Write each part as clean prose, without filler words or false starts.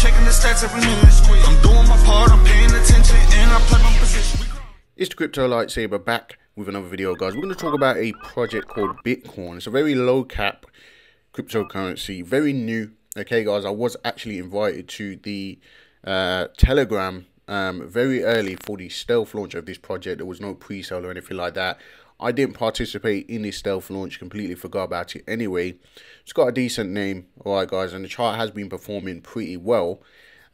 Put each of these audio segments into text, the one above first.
checking the stats every minute. I'm doing my part, I'm paying attention, and I play my position. It's the Crypto Lightsaber back with another video, guys. We're going to talk about a project called Bitcorn. It's a very low cap cryptocurrency, very new. Okay, guys, I was actually invited to the Telegram very early for the stealth launch of this project. There was no pre-sale or anything like that. I didn't participate in this stealth launch, completely forgot about it anyway. It's got a decent name, alright guys, and the chart has been performing pretty well.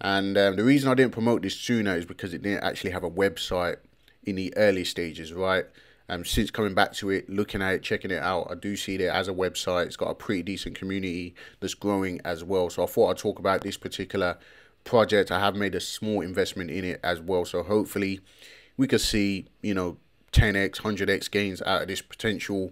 And the reason I didn't promote this sooner is because it didn't actually have a website in the early stages, right? Since coming back to it, looking at it, checking it out, I do see that as a website. It's got a pretty decent community that's growing as well. So I thought I'd talk about this particular project. I have made a small investment in it as well. So hopefully we could see, you know, 10x, 100x gains out of this potential,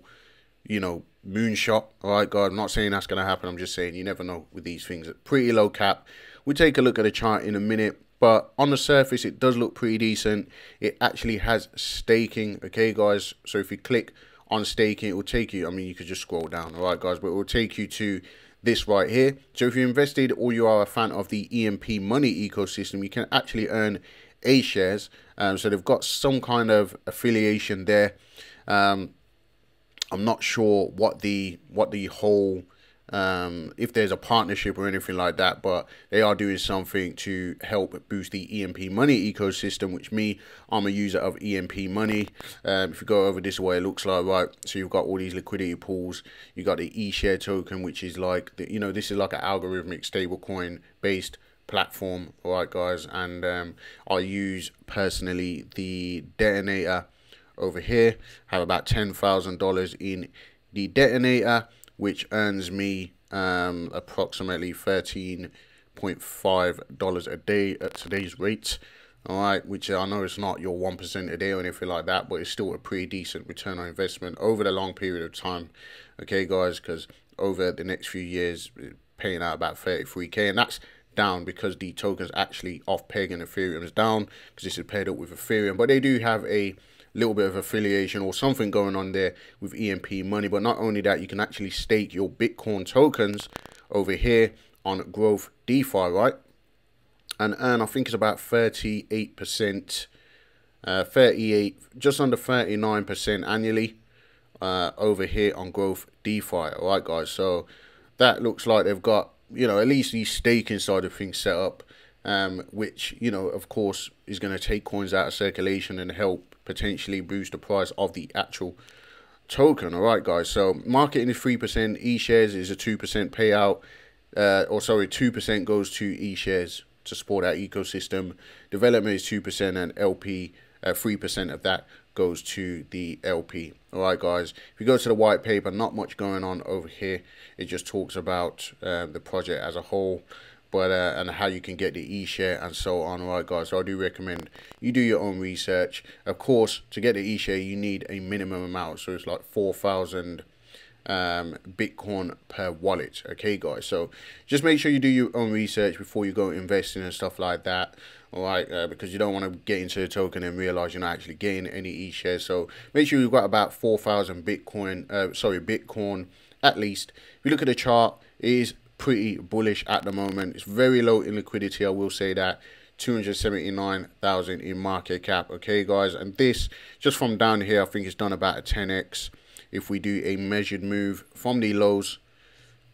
you know, moonshot. All right, guys, I'm not saying that's going to happen. I'm just saying you never know with these things. Pretty low cap. We'll take a look at the chart in a minute. But on the surface, it does look pretty decent. It actually has staking, okay, guys? So if you click on staking, it will take you, I mean, you could just scroll down, all right, guys? But it will take you to this right here. So if you invested or you are a fan of the EMP money ecosystem, you can actually earn A-shares. So they've got some kind of affiliation there. I'm not sure what the whole... if there's a partnership or anything like that, but they are doing something to help boost the EMP money ecosystem, which me, I'm a user of EMP money. If you go over this way, it looks like, right, so you've got all these liquidity pools, you got the ESHARE token, which is like, the, you know, this is like an algorithmic stablecoin based platform, all right, guys, and I use personally the detonator over here, have about $10,000 in the detonator, which earns me approximately $13.5 a day at today's rates. All right, which I know it's not your 1% a day or anything like that, but it's still a pretty decent return on investment over the long period of time. Okay, guys, because over the next few years, paying out about 33K, and that's down because the token's actually off peg and Ethereum is down because this is paired up with Ethereum, but they do have a little bit of affiliation or something going on there with EMP money. But not only that, you can actually stake your Bitcoin tokens over here on Growth DeFi, right? And earn, I think it's about 38%, 38, just under 39% annually over here on Growth DeFi, all right, guys? So that looks like they've got, you know, at least the staking side of things set up, which, you know, of course, is going to take coins out of circulation and help potentially boost the price of the actual token. All right, guys. So marketing is 3%. E-shares is a 2% payout. 2% goes to E-shares to support our ecosystem. Development is 2% and LP, 3% of that goes to the LP. All right, guys. If you go to the white paper, not much going on over here. It just talks about the project as a whole. But, and how you can get the eShare and so on, right, guys? So I do recommend you do your own research. Of course, to get the eShare, you need a minimum amount, so it's like 4,000 Bitcoin per wallet. Okay, guys. So just make sure you do your own research before you go investing and stuff like that. All right, because you don't want to get into the token and realize you're not actually getting any eShare. So make sure you've got about 4,000 Bitcoin at least. If you look at the chart, it is pretty bullish at the moment. It's very low in liquidity, I will say that. 279,000 in market cap, okay, guys? And this, just from down here, I think it's done about a 10x if we do a measured move from the lows.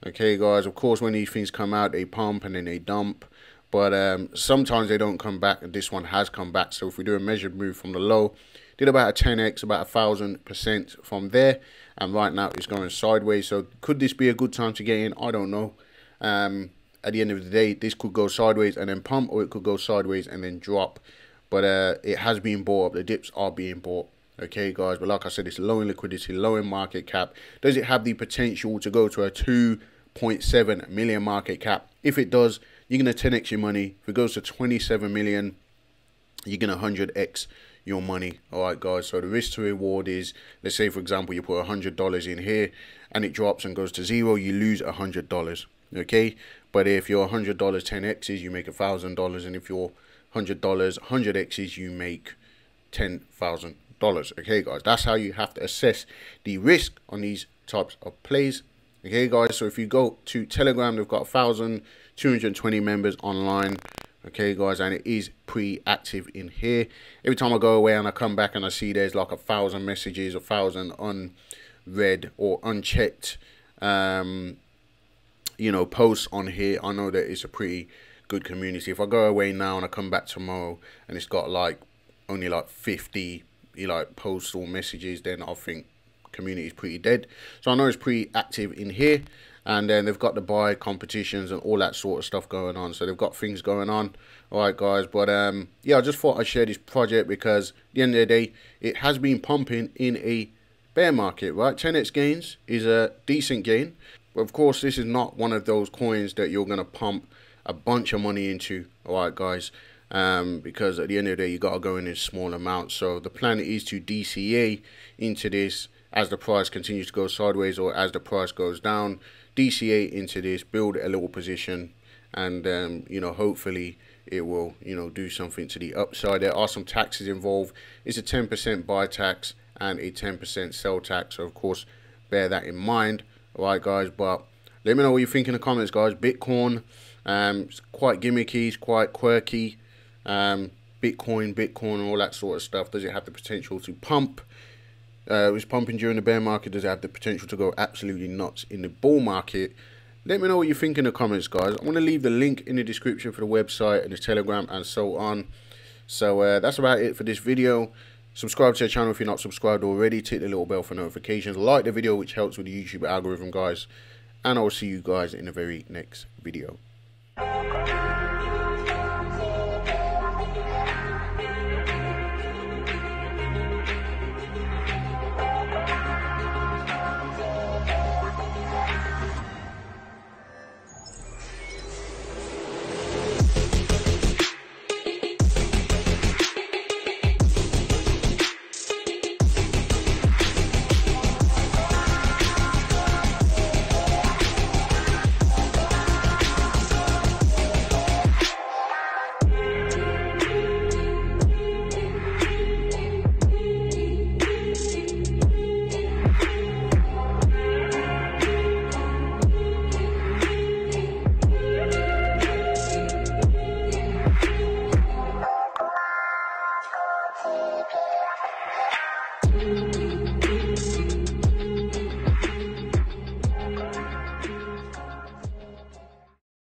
Okay, guys, of course, when these things come out, they pump and then they dump, but sometimes they don't come back, and this one has come back. So if we do a measured move from the low, did about a 10x, about 1,000% from there, and right now it's going sideways. So could this be a good time to get in? I don't know. At the end of the day, this could go sideways and then pump, or it could go sideways and then drop, but it has been bought up. The dips are being bought, okay, guys? But like I said, it's low in liquidity, low in market cap. Does it have the potential to go to a 2.7 million market cap? If it does, you're going to 10x your money. If it goes to 27 million, you're going to 100x your money, all right, guys? So the risk to reward is, let's say, for example, you put $100 in here and it drops and goes to zero, you lose $100. Okay, but if your $100 10x's, you make $1,000, and if your $100 100x's, you make $10,000. Okay, guys, that's how you have to assess the risk on these types of plays. Okay, guys, so if you go to Telegram, they've got 1,220 members online. Okay, guys, and it is pretty active in here. Every time I go away and I come back and I see there's like 1,000 messages, 1,000 unread or unchecked, you know, posts on here, I know that it's a pretty good community. If I go away now and I come back tomorrow and it's got like only like 50 like posts or messages, then I think community is pretty dead. So I know it's pretty active in here. And then they've got the buy competitions and all that sort of stuff going on. So they've got things going on. All right, guys. But yeah, I just thought I'd share this project because at the end of the day, it has been pumping in a bear market, right? 10x gains is a decent gain. But of course, this is not one of those coins that you're going to pump a bunch of money into. All right, guys. Because at the end of the day, you got to go in small amounts. So the plan is to DCA into this as the price continues to go sideways or as the price goes down. DCA into this, build a little position, and you know, hopefully it will, you know, do something to the upside. There are some taxes involved. It's a 10% buy tax and a 10% sell tax, so of course bear that in mind. All right, guys, but let me know what you think in the comments, guys. Bitcoin, it's quite gimmicky, it's quite quirky. Bitcoin and all that sort of stuff. Does it have the potential to pump? It was pumping during the bear market. Does it have the potential to go absolutely nuts in the bull market? Let me know what you think in the comments, guys. I'm going to leave the link in the description for the website and the Telegram and so on. So that's about it for this video. Subscribe to the channel if you're not subscribed already. Tick the little bell for notifications. Like the video, which helps with the YouTube algorithm, guys. And I'll see you guys in the very next video.